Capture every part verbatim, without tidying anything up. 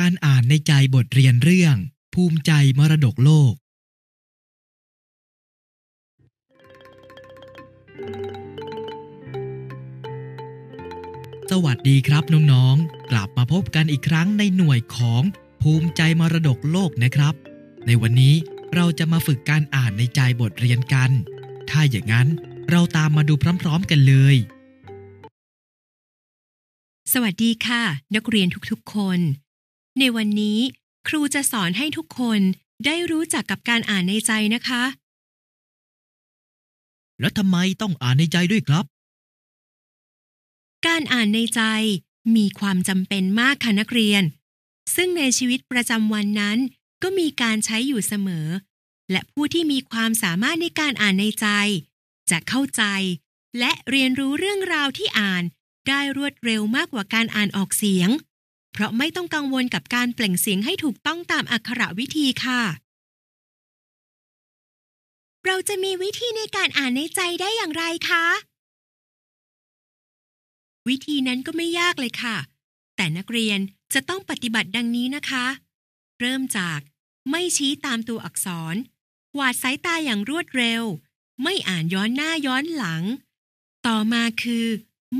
การอ่านในใจบทเรียนเรื่องภูมิใจมรดกโลกสวัสดีครับน้องๆกลับมาพบกันอีกครั้งในหน่วยของภูมิใจมรดกโลกนะครับในวันนี้เราจะมาฝึกการอ่านในใจบทเรียนกันถ้าอย่างนั้นเราตามมาดูพร้อมๆกันเลยสวัสดีค่ะนักเรียนทุกๆคนในวันนี้ครูจะสอนให้ทุกคนได้รู้จักกับการอ่านในใจนะคะแล้วทำไมต้องอ่านในใจด้วยครับการอ่านในใจมีความจำเป็นมากค่ะนักเรียนซึ่งในชีวิตประจำวันนั้นก็มีการใช้อยู่เสมอและผู้ที่มีความสามารถในการอ่านในใจจะเข้าใจและเรียนรู้เรื่องราวที่อ่านได้รวดเร็วมากกว่าการอ่านออกเสียงเพราะไม่ต้องกังวลกับการเปล่งเสียงให้ถูกต้องตามอักขระวิธีค่ะเราจะมีวิธีในการอ่านในใจได้อย่างไรคะวิธีนั้นก็ไม่ยากเลยค่ะแต่นักเรียนจะต้องปฏิบัติดังนี้นะคะเริ่มจากไม่ชี้ตามตัวอักษรกวาดสายตาอย่างรวดเร็วไม่อ่านย้อนหน้าย้อนหลังต่อมาคือ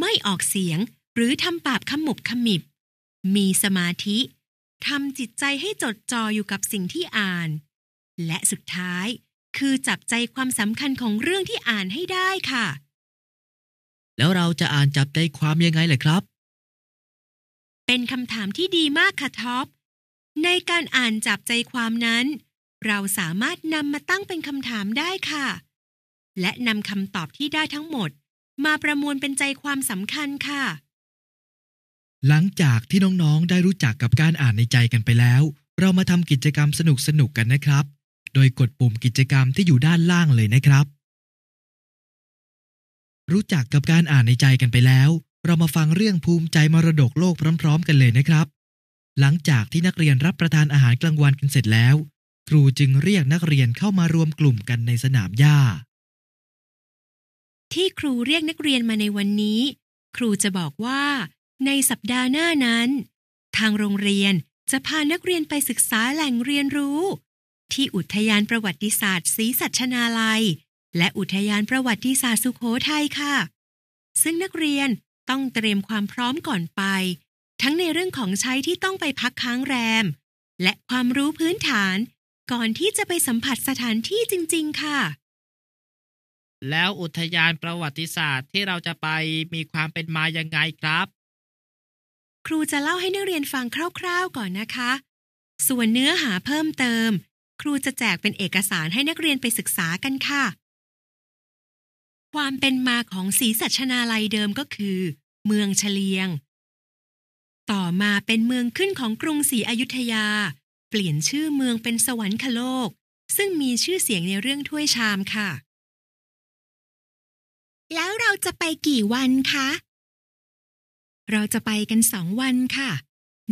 ไม่ออกเสียงหรือทำปากขมุบขมิบมีสมาธิทำจิตใจให้จดจ่ออยู่กับสิ่งที่อ่านและสุดท้ายคือจับใจความสำคัญของเรื่องที่อ่านให้ได้ค่ะแล้วเราจะอ่านจับใจความยังไงล่ะครับเป็นคำถามที่ดีมากค่ะท็อปในการอ่านจับใจความนั้นเราสามารถนำมาตั้งเป็นคำถามได้ค่ะและนำคำตอบที่ได้ทั้งหมดมาประมวลเป็นใจความสำคัญค่ะหลังจากที่น้องๆได้รู้จักกับการอ่านในใจกันไปแล้วเรามาทำกิจกรรมสนุกสนุกกันนะครับโดยกดปุ่มกิจกรรมที่อยู่ด้านล่างเลยนะครับรู้จักกับการอ่านในใจกันไปแล้วเรามาฟังเรื่องภูมิใจมรดกโลกพร้อมๆกันเลยนะครับหลังจากที่นักเรียนรับประทานอาหารกลางวันกันเสร็จแล้วครูจึงเรียกนักเรียนเข้ามารวมกลุ่มกันในสนามหญ้าที่ครูเรียกนักเรียนมาในวันนี้ครูจะบอกว่าในสัปดาห์หน้านั้นทางโรงเรียนจะพานักเรียนไปศึกษาแหล่งเรียนรู้ที่อุทยานประวัติศาสตร์ศรีสัชนาลัยและอุทยานประวัติศาสตร์สุโขทัยค่ะซึ่งนักเรียนต้องเตรียมความพร้อมก่อนไปทั้งในเรื่องของใช้ที่ต้องไปพักค้างแรมและความรู้พื้นฐานก่อนที่จะไปสัมผัสสถานที่จริงๆค่ะแล้วอุทยานประวัติศาสตร์ที่เราจะไปมีความเป็นมายังไงครับครูจะเล่าให้นักเรียนฟังคร่าวๆก่อนนะคะส่วนเนื้อหาเพิ่มเติมครูจะแจกเป็นเอกสารให้นักเรียนไปศึกษากันค่ะความเป็นมาของศรีสัชนาลัยเดิมก็คือเมืองเฉลียงต่อมาเป็นเมืองขึ้นของกรุงศรีอยุธยาเปลี่ยนชื่อเมืองเป็นสวรรคโลกซึ่งมีชื่อเสียงในเรื่องถ้วยชามค่ะแล้วเราจะไปกี่วันคะเราจะไปกันสองวันค่ะ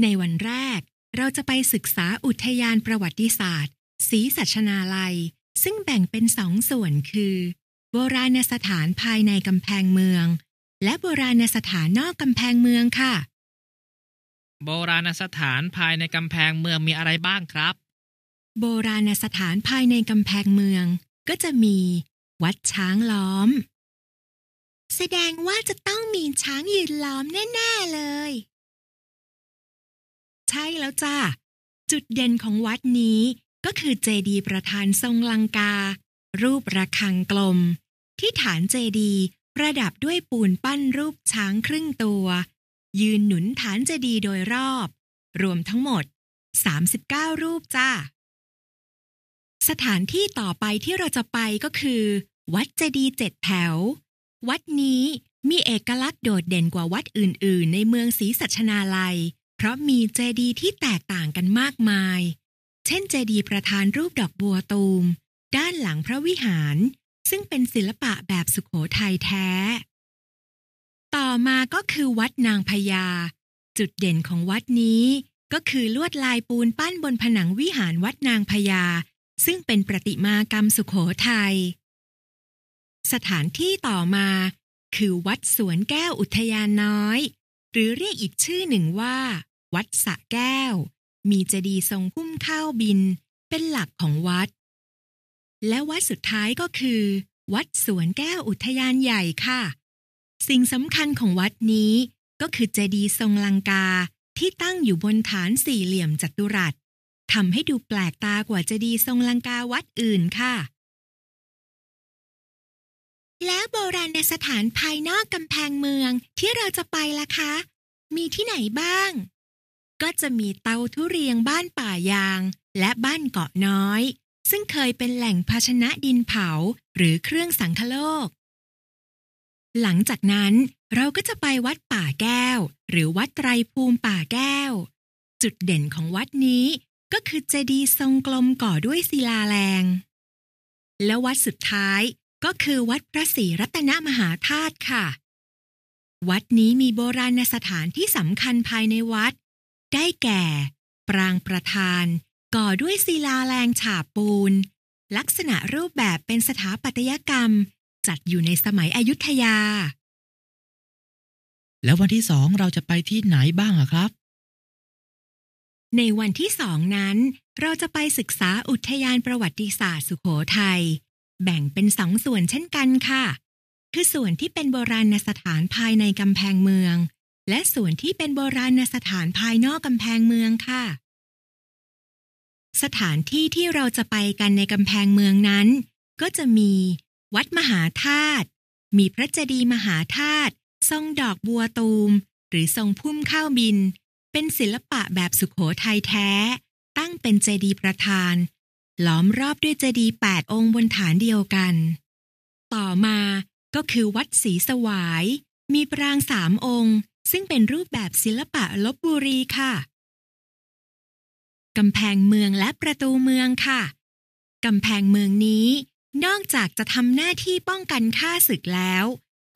ในวันแรกเราจะไปศึกษาอุทยานประวัติศาสตร์ศรีสัชนาลัยซึ่งแบ่งเป็นสองส่วนคือโบราณสถานภายในกำแพงเมืองและโบราณสถานนอกกำแพงเมืองค่ะโบราณสถานภายในกำแพงเมืองมีอะไรบ้างครับโบราณสถานภายในกำแพงเมืองก็จะมีวัดช้างล้อมแสดงว่าจะต้องมีช้างยืนล้อมแน่ๆเลยใช่แล้วจ้าจุดเด่นของวัดนี้ก็คือเจดีย์ประธานทรงลังการูประฆังกลมที่ฐานเจดีย์ประดับด้วยปูนปั้นรูปช้างครึ่งตัวยืนหนุนฐานเจดีย์โดยรอบรวมทั้งหมดสามสิบเก้ารูปจ้าสถานที่ต่อไปที่เราจะไปก็คือวัดเจดีย์เจ็ดแถววัดนี้มีเอกลักษณ์โดดเด่นกว่าวัดอื่นๆในเมืองศรีสัชนาลัยเพราะมีเจดีย์ที่แตกต่างกันมากมายเช่นเจดีย์ประธานรูปดอกบัวตูมด้านหลังพระวิหารซึ่งเป็นศิลปะแบบสุโขทัยแท้ต่อมาก็คือวัดนางพญาจุดเด่นของวัดนี้ก็คือลวดลายปูนปั้นบนผนังวิหารวัดนางพญาซึ่งเป็นประติมากรรมสุโขทัยสถานที่ต่อมาคือวัดสวนแก้วอุทยานน้อยหรือเรียกอีกชื่อหนึ่งว่าวัดสระแก้ว มีเจดีย์ทรงพุ่มข้าวบินเป็นหลักของวัดและวัดสุดท้ายก็คือวัดสวนแก้วอุทยานใหญ่ค่ะสิ่งสำคัญของวัดนี้ก็คือเจดีย์ทรงลังกาที่ตั้งอยู่บนฐานสี่เหลี่ยมจัตุรัสทำให้ดูแปลกตากว่าเจดีย์ทรงลังกาวัดอื่นค่ะแล้วโบราณสถานภายนอกกำแพงเมืองที่เราจะไปล่ะคะมีที่ไหนบ้างก็จะมีเตาทุเรียงบ้านป่ายางและบ้านเกาะน้อยซึ่งเคยเป็นแหล่งภาชนะดินเผาหรือเครื่องสังคโลกหลังจากนั้นเราก็จะไปวัดป่าแก้วหรือวัดไตรภูมิป่าแก้วจุดเด่นของวัดนี้ก็คือเจดีย์ทรงกลมก่อด้วยศิลาแรงและวัดสุดท้ายก็คือวัดพระศรีรัตนมหาธาตุค่ะวัดนี้มีโบราณสถานที่สำคัญภายในวัดได้แก่ปรางประธานก่อด้วยศิลาแรงฉาบปูนลักษณะรูปแบบเป็นสถาปัตยกรรมจัดอยู่ในสมัยอยุธยาแล้ววันที่สองเราจะไปที่ไหนบ้างอะครับในวันที่สองนั้นเราจะไปศึกษาอุทยานประวัติศาสตร์สุโขทัยแบ่งเป็นสองส่วนเช่นกันค่ะคือส่วนที่เป็นโบราณสถานภายในกำแพงเมืองและส่วนที่เป็นโบราณสถานภายนอกกำแพงเมืองค่ะสถานที่ที่เราจะไปกันในกำแพงเมืองนั้นก็จะมีวัดมหาธาตุมีพระเจดีย์มหาธาตุทรงดอกบัวตูมหรือทรงพุ่มข้าวบินเป็นศิลปะแบบสุโขทัยแท้ตั้งเป็นเจดีย์ประธานล้อมรอบด้วยเจดีย์แปดองค์บนฐานเดียวกันต่อมาก็คือวัดศรีสวายมีปรางสามองค์ซึ่งเป็นรูปแบบศิลปะลพบุรีค่ะกำแพงเมืองและประตูเมืองค่ะกำแพงเมืองนี้นอกจากจะทำหน้าที่ป้องกันข้าศึกแล้ว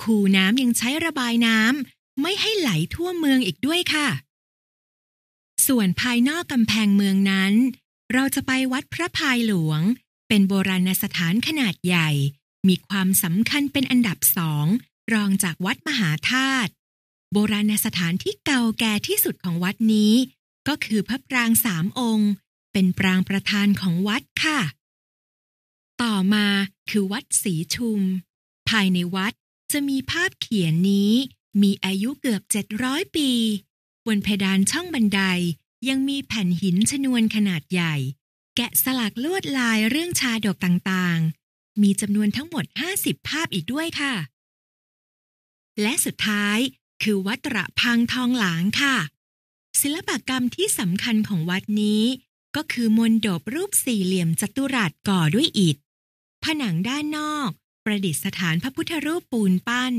คูน้ำยังใช้ระบายน้ำไม่ให้ไหลทั่วเมืองอีกด้วยค่ะส่วนภายนอกกำแพงเมืองนั้นเราจะไปวัดพระพายหลวงเป็นโบราณสถานขนาดใหญ่มีความสำคัญเป็นอันดับสองรองจากวัดมหาธาตุโบราณสถานที่เก่าแก่ที่สุดของวัดนี้ก็คือพระปรางสามองค์เป็นปรางประธานของวัดค่ะต่อมาคือวัดศรีชุมภายในวัดจะมีภาพเขียนนี้มีอายุเกือบเจ็ดร้อยปีบนเพดานช่องบันไดยังมีแผ่นหินชนวนขนาดใหญ่แกะสลักลวดลายเรื่องชาดกต่างๆมีจำนวนทั้งหมดห้าสิบภาพอีกด้วยค่ะและสุดท้ายคือวัดตระพังทองหลางค่ะศิลปกรรมที่สำคัญของวัดนี้ก็คือมณฑปรูปสี่เหลี่ยมจัตุรัสก่อด้วยอิฐผนังด้านนอกประดิษฐานพระพุทธรูปปูนปั้น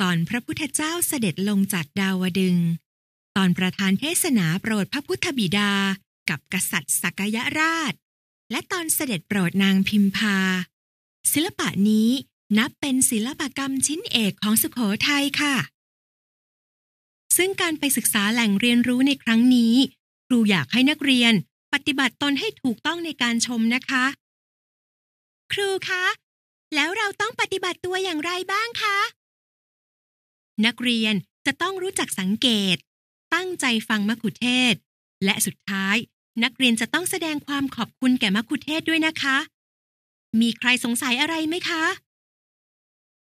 ตอนพระพุทธเจ้าเสด็จลงจากดาวดึงส์ตอนประธานเทศนาโปรดพระพุทธบิดากับกษัตริย์สักยราชและตอนเสด็จโปรดนางพิมพาศิลปะนี้นับเป็นศิลปกรรมชิ้นเอกของสุโขทัยค่ะซึ่งการไปศึกษาแหล่งเรียนรู้ในครั้งนี้ครูอยากให้นักเรียนปฏิบัติตนให้ถูกต้องในการชมนะคะครูคะแล้วเราต้องปฏิบัติตัวอย่างไรบ้างคะนักเรียนจะต้องรู้จักสังเกตตั้งใจฟังมัคคุเทศก์และสุดท้ายนักเรียนจะต้องแสดงความขอบคุณแก่มัคคุเทศก์ด้วยนะคะมีใครสงสัยอะไรไหมคะ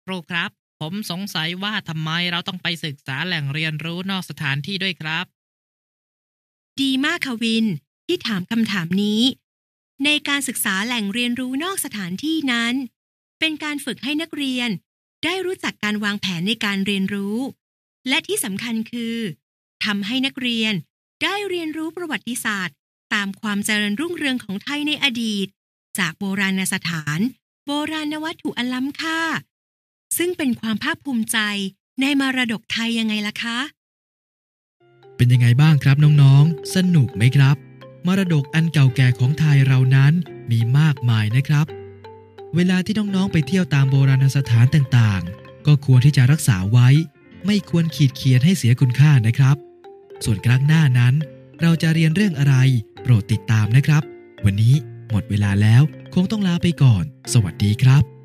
ครูครับผมสงสัยว่าทำไมเราต้องไปศึกษาแหล่งเรียนรู้นอกสถานที่ด้วยครับดีมากค่ะวินที่ถามคำถามนี้ในการศึกษาแหล่งเรียนรู้นอกสถานที่นั้นเป็นการฝึกให้นักเรียนได้รู้จักการวางแผนในการเรียนรู้และที่สำคัญคือทำให้นักเรียนได้เรียนรู้ประวัติศาสตร์ตามความเจริญรุ่งเรืองของไทยในอดีตจากโบราณสถานโบราณวัตถุอันล้ำค่าซึ่งเป็นความภาคภูมิใจในมรดกไทยยังไงล่ะคะเป็นยังไงบ้างครับน้องๆสนุกไหมครับมรดกอันเก่าแก่ของไทยเรานั้นมีมากมายนะครับเวลาที่น้องๆไปเที่ยวตามโบราณสถานต่างๆก็ควรที่จะรักษาไว้ไม่ควรขีดเขียนให้เสียคุณค่านะครับส่วนครั้งหน้านั้นเราจะเรียนเรื่องอะไรโปรดติดตามนะครับวันนี้หมดเวลาแล้วคงต้องลาไปก่อนสวัสดีครับ